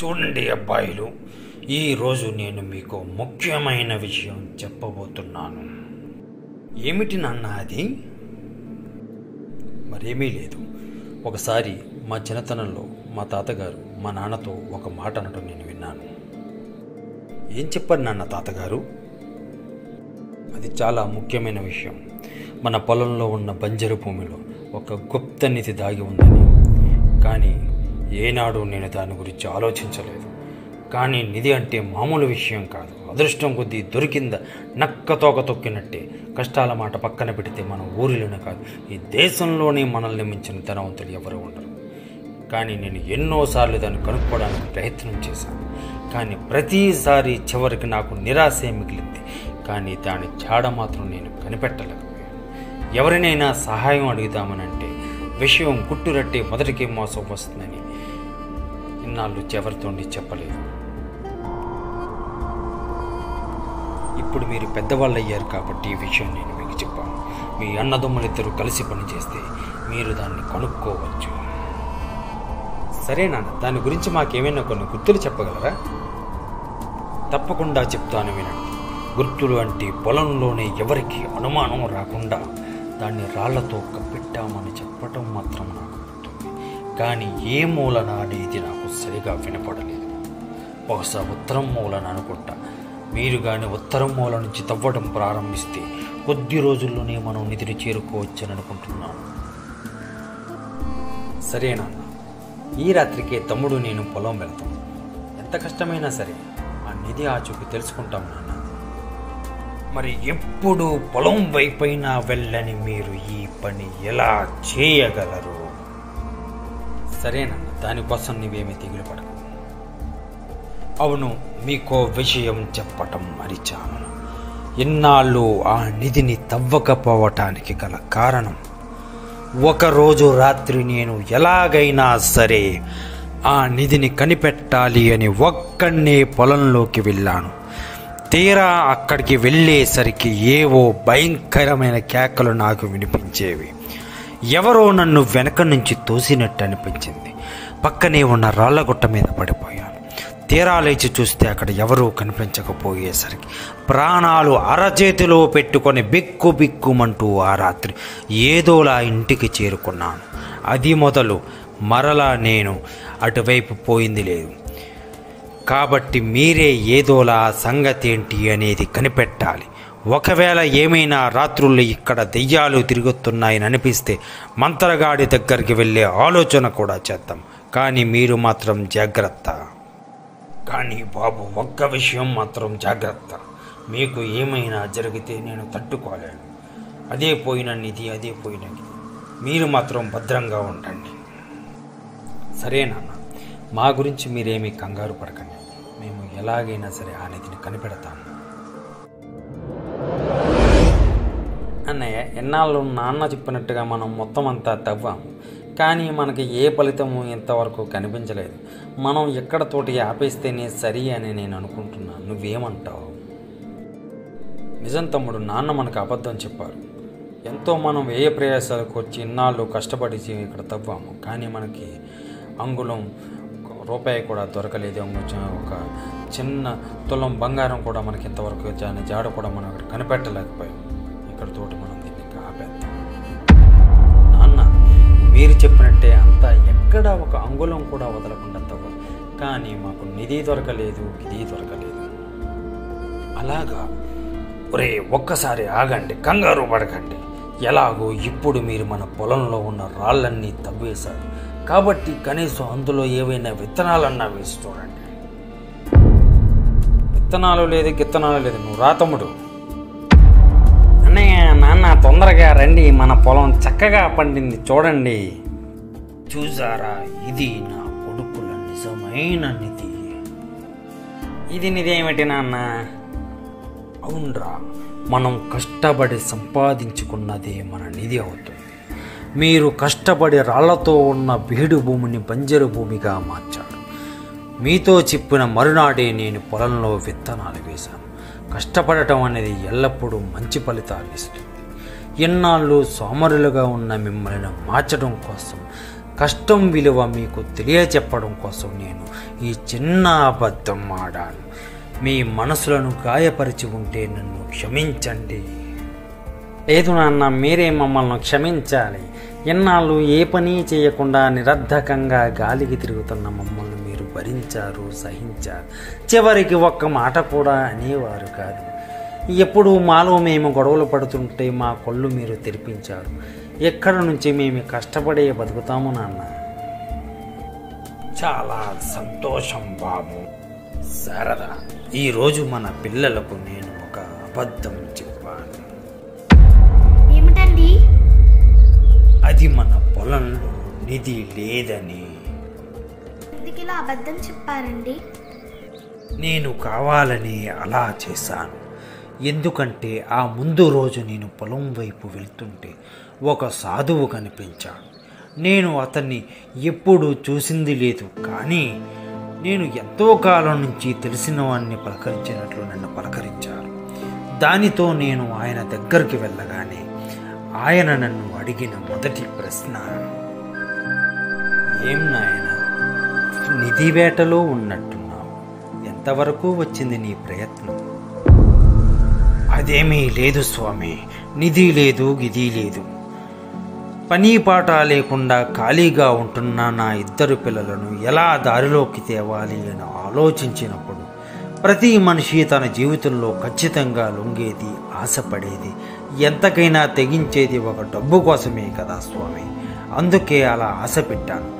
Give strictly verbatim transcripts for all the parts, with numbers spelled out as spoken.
చూడండి అబ్బాయిలు, ఈరోజు నేను మీకు ముఖ్యమైన విషయం చెప్పబోతున్నాను. ఏమిటి నాన్న అది? మరేమీ లేదు. ఒకసారి మా చిన్నతనంలో మా తాతగారు మా నాన్నతో ఒక మాట అనటం నేను విన్నాను. ఏం చెప్పారు నాన్న తాతగారు? అది చాలా ముఖ్యమైన విషయం. మన పొలంలో ఉన్న బంజరు భూమిలో ఒక గుప్త నిధి దాగి ఉందని, కానీ ఏనాడు నేను దాని గురించి ఆలోచించలేదు. కానీ నిధి అంటే మామూలు విషయం కాదు. అదృష్టం కొద్దీ దొరికింద నక్క తోక తొక్కినట్టే. కష్టాల మాట పక్కన పెడితే మనం ఊరిలోనే కాదు, ఈ దేశంలోనే మనల్ని మించిన ధనవంతులు ఎవరు ఉండరు. కానీ నేను ఎన్నోసార్లు దాన్ని కనుక్కోవడానికి ప్రయత్నం చేశాను, కానీ ప్రతిసారి చివరికి నాకు నిరాశే మిగిలింది. కానీ దాని జాడ మాత్రం నేను కనిపెట్టలేకపోయాను. ఎవరినైనా సహాయం అడుగుదామనంటే విషయం గుట్టురట్టే మొదటికే మోసం వస్తుందని ఇన్నాళ్ళు ఎవరితోండి చెప్పలేదు. ఇప్పుడు మీరు పెద్దవాళ్ళు అయ్యారు కాబట్టి ఈ విషయం నేను మీకు చెప్పాను. మీ అన్నదమ్ములిద్దరూ కలిసి పనిచేస్తే మీరు దాన్ని కనుక్కోవచ్చు. సరే నాన్న, దాని గురించి మాకేమైనా కొన్ని గుర్తులు చెప్పగలరా? తప్పకుండా చెప్తాను, వినండి. గుర్తులు అంటే పొలంలోనే ఎవరికి అనుమానం రాకుండా దాన్ని రాళ్లతో కప్పెట్టామని చెప్పటం మాత్రం నాకు గుర్తుంది, కానీ ఏ మూలన అనేది నాకు సరిగా వినపడలేదు. బహుశా ఉత్తరం మూలన అనుకుంటా. మీరు కానీ ఉత్తరం మూల నుంచి తవ్వడం ప్రారంభిస్తే కొద్ది రోజుల్లోనే మనం నిధిని చేరుకోవచ్చని అనుకుంటున్నాను. సరేనా, ఈ రాత్రికే తమ్ముడు నేను పొలం వెళ్తాం. ఎంత కష్టమైనా సరే ఆ నిధి ఆచూకీ తెలుసుకుంటాం నాన్న. మరి ఎప్పుడు పొలం వైపైనా వెళ్ళని మీరు ఈ పని ఎలా చేయగలరు? సరేనా, దానికోసం నీవేమీ దిగులు పడకు. అవును, మీకో విషయం చెప్పటం మరిచాను. ఇన్నాళ్ళు ఆ నిధిని తవ్వకపోవటానికి గల కారణం, ఒకరోజు రాత్రి నేను ఎలాగైనా సరే ఆ నిధిని కనిపెట్టాలి అని ఒక్కనే పొలంలోకి వెళ్ళాను. తీరా అక్కడికి వెళ్ళేసరికి ఏవో భయంకరమైన కేకలు నాకు వినిపించేవి. ఎవరో నన్ను వెనక నుంచి తోసినట్టు అనిపించింది. పక్కనే ఉన్న రాళ్లగుట్ట మీద పడిపోయాను. తీరా లేచి చూస్తే అక్కడ ఎవరూ కనిపించకపోయేసరికి ప్రాణాలు అరచేతిలో పెట్టుకొని బిక్కు బిక్కుమంటూ ఆ రాత్రి ఏదోలా ఇంటికి చేరుకున్నాను. అది మొదలు మరలా నేను అటువైపు పోయింది లేదు. కాబట్టి మీరే ఏదోలా సంగతి ఏంటి అనేది కనిపెట్టాలి. ఒకవేళ ఏమైనా రాత్రులు ఇక్కడ దెయ్యాలు తిరుగుతున్నాయని అనిపిస్తే మంత్రగాడి దగ్గరికి వెళ్ళే ఆలోచన కూడా చేద్దాం, కానీ మీరు మాత్రం జాగ్రత్త. కానీ బాబు, ఒక్క విషయం మాత్రం జాగ్రత్త. మీకు ఏమైనా జరిగితే నేను తట్టుకోలేను. అదే పోయిన నిధి, అదే పోయిన నిధి. మీరు మాత్రం భద్రంగా ఉండండి. సరేనాన్న, మా గురించి మీరేమీ కంగారు పడకండి. మేము ఎలాగైనా సరే ఆ నిధిని కనిపెడతాము. అన్నయ్య, ఎన్నాళ్ళు నాన్న చెప్పినట్టుగా మనం మొత్తం అంతా తవ్వాము, కానీ మనకి ఏ ఫలితము ఇంతవరకు కనిపించలేదు. మనం ఎక్కడతోటి ఆపేస్తేనే సరి అని నేను అనుకుంటున్నాను. నువ్వేమంటావు? నిజం తమ్ముడు, నాన్న మనకు అబద్ధం చెప్పారు. ఎంతో మనం ఏ ప్రయాసాలకు వచ్చి ఇన్నాళ్ళు కష్టపడి ఇక్కడ తవ్వాము, కానీ మనకి అంగుళం రూపాయి కూడా దొరకలేదు. అంగుళం ఒక చిన్న తులం బంగారం కూడా మనకి ఇంతవరకు దాని జాడ కూడా మనం అక్కడ కనిపెట్టలేకపోయాం. ఇక్కడతోటి మనం దీన్ని ఆపేద్దాం. మీరు చెప్పినట్టే అంతా ఎక్కడ ఒక అంగుళం కూడా వదలకుండా తవ్వ, కానీ మాకు నిధి దొరకలేదు, ఇది దొరకలేదు. అలాగా? ఒరే, ఒక్కసారి ఆగండి, కంగారు పడకండి. ఎలాగో ఇప్పుడు మీరు మన పొలంలో ఉన్న రాళ్ళన్నీ తవ్వేశారు కాబట్టి కనీసం అందులో ఏవైనా విత్తనాలన్నా వేసి చూడండి. విత్తనాలు లేదు, గిత్తనాలు లేదు. నువ్వు రా తమ్ముడు. అన్నయ్య, నాన్న, తొందరగా రండి, మన పొలం చక్కగా పండింది చూడండి. చూసారా, ఇది నా కొడుకుల నిజమైన నిధి. ఇది నిధి ఏమిటి నాన్న? అవునరా, మనం కష్టపడి సంపాదించుకున్నదే మన నిధి అవుతుంది. మీరు కష్టపడి రాళ్లతో ఉన్న బీడు భూమిని బంజరు భూమిగా మార్చారు. మీతో చెప్పిన మరునాడే నేను పొలంలో విత్తనాలు వేశాను. కష్టపడటం అనేది ఎల్లప్పుడూ మంచి ఫలితాలు ఇస్తుంది. ఎన్నాళ్ళు సోమరులుగా ఉన్న మిమ్మల్ని మార్చడం కోసం కష్టం విలువ మీకు తెలియజెప్పడం కోసం నేను ఈ చిన్న అబద్ధం ఆడాను. మీ మనసులను గాయపరిచి ఉంటే నన్ను క్షమించండి. లేదు నాన్న, మీరే మమ్మల్ని క్షమించాలి. ఎన్నాళ్ళు ఏ పని చేయకుండా నిరర్ధకంగా గాలికి తిరుగుతున్న మమ్మల్ని మీరు భరించారు, సహించారు. చివరికి ఒక్క మాట కూడా అనేవారు కాదు. ఎప్పుడు మాలో మేము గొడవలు పడుతుంటే మా కళ్ళు మీరు తెరిపించారు. ఎక్కడ నుంచి మేము కష్టపడే బతుకుతాము నాన్న? చాలా సంతోషం బాబు. సరదా, ఈరోజు మన పిల్లలకు నేను ఒక అబద్ధం చెప్పాను. ఏమిటండి? అది మన పొలంలో నిధి లేదని. ఇలా అబద్ధం చెప్పారండి? నేను కావాలని అలా చేశాను. ఎందుకంటే ఆ ముందు రోజు నేను పొలం వైపు వెళ్తుంటే ఒక సాధువు కనిపించాడు. నేను అతన్ని ఎప్పుడూ చూసింది లేదు, కానీ నేను ఎంతో కాలం నుంచి తెలిసిన వాడిని పలకరించినట్లు నన్ను పలకరించాడు. దానితో నేను ఆయన దగ్గరికి వెళ్ళగానే ఆయన నన్ను అడిగిన మొదటి ప్రశ్న, ఏం నాయన నిధి వేటలో ఉన్నట్టున్నావు, ఎంతవరకు వచ్చింది నీ ప్రయత్నం? అదేమీ లేదు స్వామి, నిధి లేదు గిది లేదు. పని పాట లేకుండా ఖాళీగా ఉంటున్న నా ఇద్దరు పిల్లలను ఎలా దారిలోకి తేవాలి అని ఆలోచించినప్పుడు ప్రతి మనిషి తన జీవితంలో ఖచ్చితంగా లొంగేది, ఆశపడేది, ఎంతకైనా తెగించేది ఒక డబ్బు కోసమే కదా స్వామి. అందుకే అలా ఆశ పెట్టాను.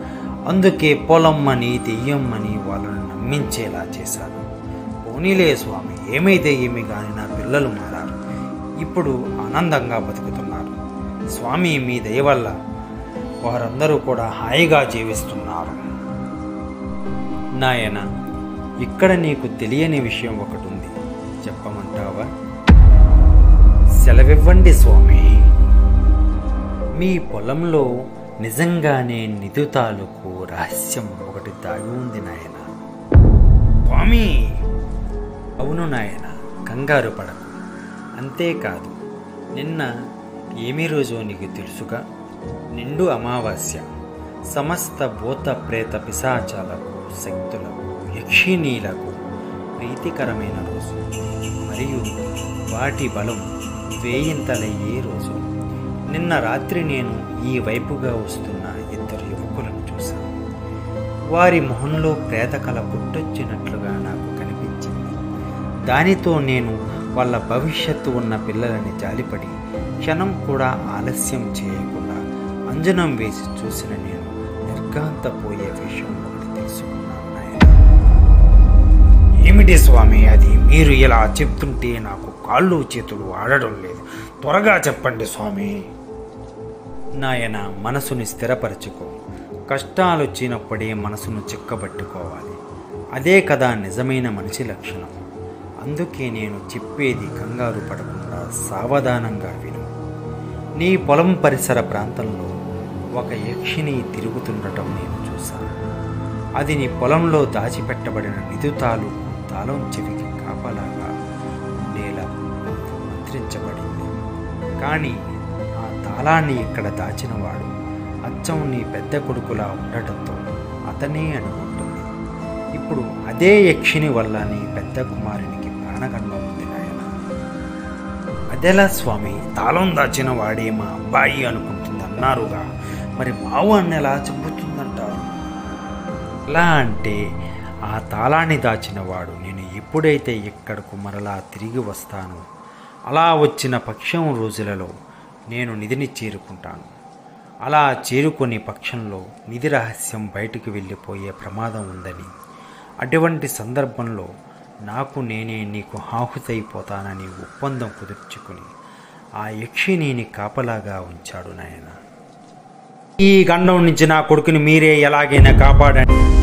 అందుకే పొలం అని దెయ్యం అని వాళ్ళను నమ్మించేలా చేశాను. పోనీలే స్వామి, ఏమైతే ఏమి కానీ నా పిల్లలు మారారు, ఇప్పుడు ఆనందంగా బతుకుతున్నారు స్వామి. మీ దయ వల్ల వారందరూ కూడా హాయిగా జీవిస్తున్నారు. నాయన, ఇక్కడ నీకు తెలియని విషయం ఒకటి ఉంది, చెప్పమంటావా? సెలవివ్వండి స్వామి. మీ పొలంలో నిజంగానే నిధి తాలూకు రహస్యం ఒకటి దాగి ఉంది నాయన. స్వామి! అవును నాయన, కంగారు పడకు. అంతేకాదు, నిన్న ఏమి రోజో నీకు తెలుసుగా, నిండు అమావాస్య. సమస్త భూత ప్రేత పిశాచాలకు, శక్తులకు, యక్షిణీలకు ప్రీతికరమైన రోజు, మరియు వాటి బలం వేయింతలయ్యే రోజు. నిన్న రాత్రి నేను ఈ వైపుగా వస్తున్న ఇద్దరు యువకులను చూశాను. వారి మొహంలో ప్రేతకళ పుట్టొచ్చినట్లుగా నాకు కనిపించింది. దానితో నేను వాళ్ళ భవిష్యత్తు ఉన్న పిల్లలని జాలిపడి క్షణం కూడా ఆలస్యం చేయకుండా అంజనం వేసి చూసిన నేను నిర్గాంతపోయే విషయం ఒకటి తెలుసుకున్నాను నాయన. ఏమిటి స్వామి అది? మీరు ఇలా చెప్తుంటే నాకు కాళ్ళు చేతులు ఆడడం లేదు, త్వరగా చెప్పండి స్వామి. నాయన, మనసుని స్థిరపరచుకో. కష్టాలు వచ్చినప్పుడే మనసును చిక్కబట్టుకోవాలి. అదే కదా నిజమైన మనిషి లక్షణం. అందుకే నేను చెప్పేది కంగారు పడకుండా సావధానంగా విను. నీ పొలం పరిసర ప్రాంతంలో ఒక యక్షిని తిరుగుతుండటం నేను చూశాను. అది నీ పొలంలో దాచిపెట్టబడిన నిధి తాలూకు తాళం చెవికి కాపలాగా ఉండేలా ముద్రించబడింది. కానీ ఆ తాళాన్ని ఇక్కడ దాచినవాడు అచ్చం నీ పెద్ద కొడుకులా ఉండటంతో అతనే అనుకుంటుంది. ఇప్పుడు అదే యక్షిని వల్ల నీ పెద్ద కుమారునికి ప్రాణగండం ఉంది నాయన. అదేలా స్వామి? తాళం దాచిన వాడే మా అబ్బాయి అనుకుంటుంది అన్నారుగా, మరి బావాన్ని ఎలా చంపుతుందంటారు? ఎలా అంటే, ఆ తాళాన్ని దాచిన వాడు నేను ఎప్పుడైతే ఇక్కడకు మరలా తిరిగి వస్తాను, అలా వచ్చిన పక్షం రోజులలో నేను నిధిని చేరుకుంటాను. అలా చేరుకునే పక్షంలో నిధి రహస్యం బయటికి వెళ్ళిపోయే ప్రమాదం ఉందని, అటువంటి సందర్భంలో నాకు నేనే నీకు హాహుతైపోతానని ఒప్పందం కుదుర్చుకుని ఆ యక్షిని కాపలాగా ఉంచాడు నాయన. ఈ గండం నుంచి నా కొడుకుని మీరే ఎలాగైనా కాపాడండి.